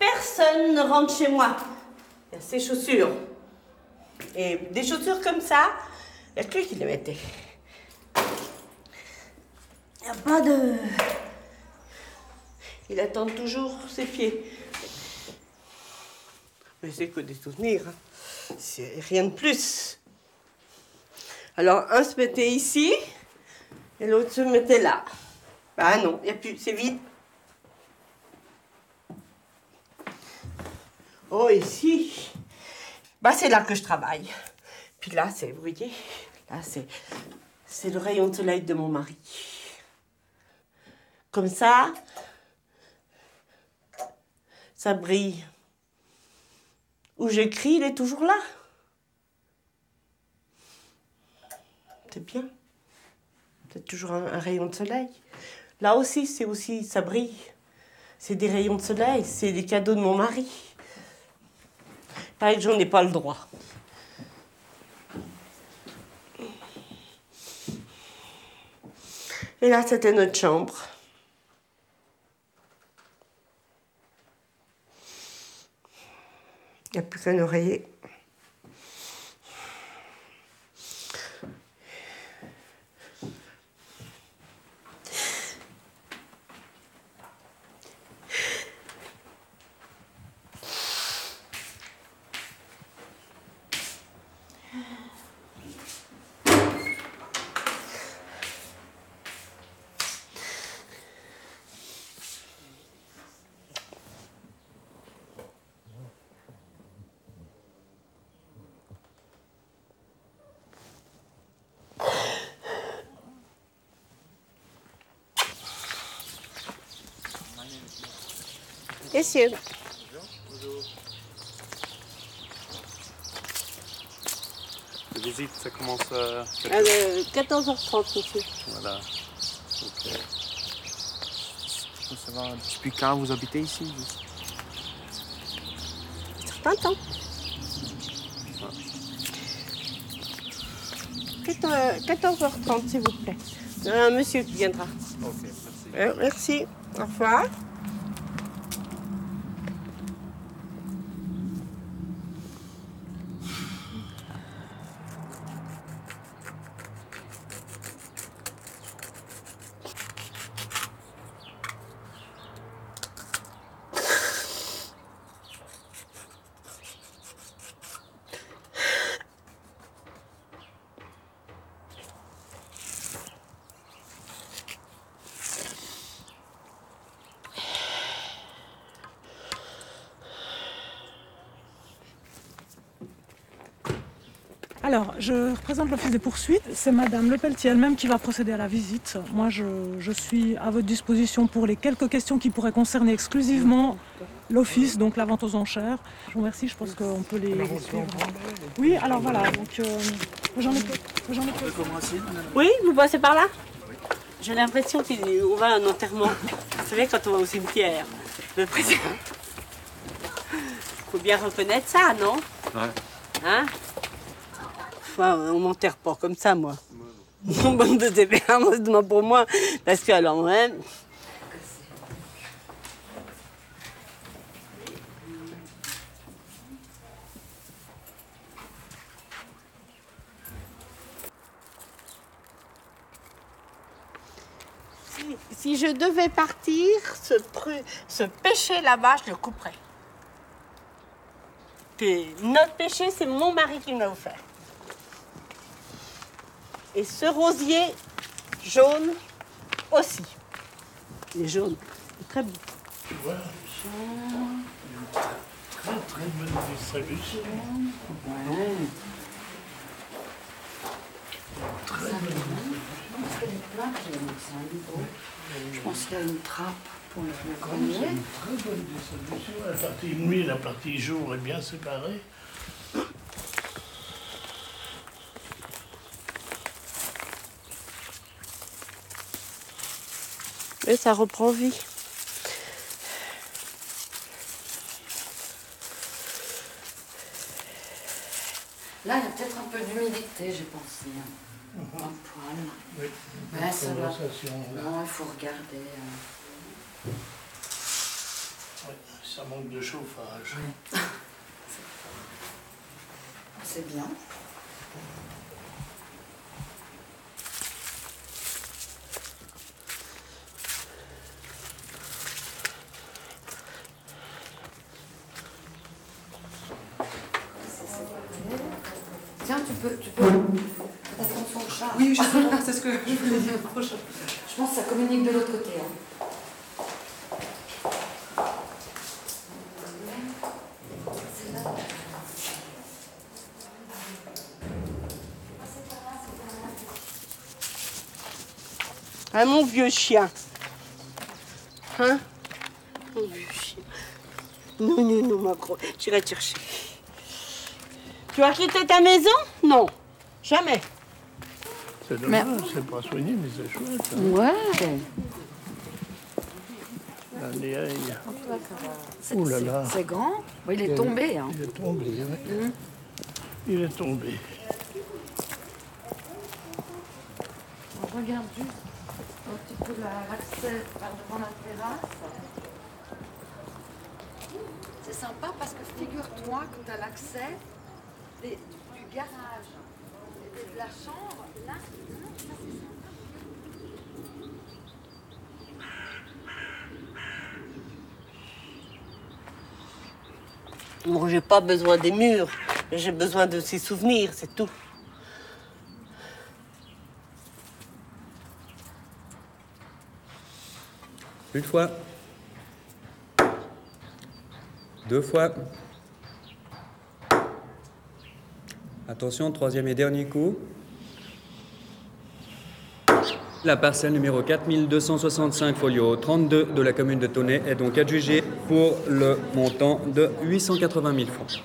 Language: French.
personne ne rentre chez moi. Il y a ses chaussures. Et des chaussures comme ça, il n'y a que lui qui les mettait. Il n'y a pas de... Il attend toujours ses pieds. Mais c'est que des souvenirs, hein. C'est rien de plus. Alors, un se mettait ici, et l'autre se mettait là. Ah non, il n'y a plus, c'est vide. Oh, ici, bah c'est là que je travaille. Puis là, c'est, vous voyez, là, c'est le rayon de soleil de mon mari. Comme ça... Ça brille. Où j'écris, il est toujours là. C'est bien. C'est toujours un rayon de soleil. Là aussi, c'est aussi, ça brille. C'est des rayons de soleil, c'est des cadeaux de mon mari. Pareil que j'en ai pas le droit. Et là, c'était notre chambre. Il n'y a plus qu'un oreiller. Messieurs. Bonjour. Les visites, ça commence à 14h30, monsieur. Voilà. Okay. Je peux savoir depuis quand vous habitez ici? Un certain temps. Ah. 14h30, s'il vous plaît. Un monsieur qui viendra. Ok, merci. Merci. Au revoir. Alors, je représente l'office des poursuites. C'est Madame Lepeltier elle-même qui va procéder à la visite. Moi, je suis à votre disposition pour les quelques questions qui pourraient concerner exclusivement l'office, donc la vente aux enchères. Je vous remercie, je pense qu'on peut les suivre. Oui, alors voilà, donc Oui, vous passez par là? J'ai l'impression qu'on va à un enterrement. Vous savez, quand on va au cimetière, le président. Faut bien reconnaître ça, non? Ouais. Hein? On m'enterre pas comme ça, moi. Mon bande de TPA, heureusement pour moi. Parce que, alors, ouais. Si je devais partir, ce péché là-bas, je le couperais. Puis, notre péché, c'est mon mari qui me l'a offert. Et ce rosier jaune aussi. Il est jaune. Il est très beau. Voilà. Jaune. Très très bonne distribution. Ouais. Très bonne distribution. Je pense qu'il y a une trappe pour le grenier. C'est une très bonne distribution. La partie nuit et la partie jour est bien séparée. Et ça reprend vie. Là, il y a peut-être un peu d'humidité, j'ai pensé. Un poil. Oui. Mais là, ça va. Non, il faut regarder. Oui. Ça manque de chauffage. Ouais. C'est bien. Tiens, tu peux attendre son chat. Oui, c'est ce que je voulais dire. Je pense que ça communique de l'autre côté. Hein. Ah, mon vieux chien. Hein? Mon vieux chien. Non, non, non, ma grosse. J'irai te chercher. Tu as quitté ta maison? Non. Jamais. C'est dommage, c'est pas soigné, mais c'est chouette. Hein. Ouais. Allez, allez. Oh là là. C'est grand. Oui, il est tombé. Hein. Il est tombé, oui. Mmh. Il est tombé. On regarde juste. Un petit peu l'accès par devant la terrasse. C'est sympa parce que figure-toi que tu as l'accès du garage et de la chambre. Là, ça c'est sympa. Bon, j'ai pas besoin des murs, j'ai besoin de ces souvenirs, c'est tout. Une fois, deux fois, attention, troisième et dernier coup, la parcelle numéro 4265 folio 32 de la commune de Tonnay est donc adjugée pour le montant de 880 000 francs.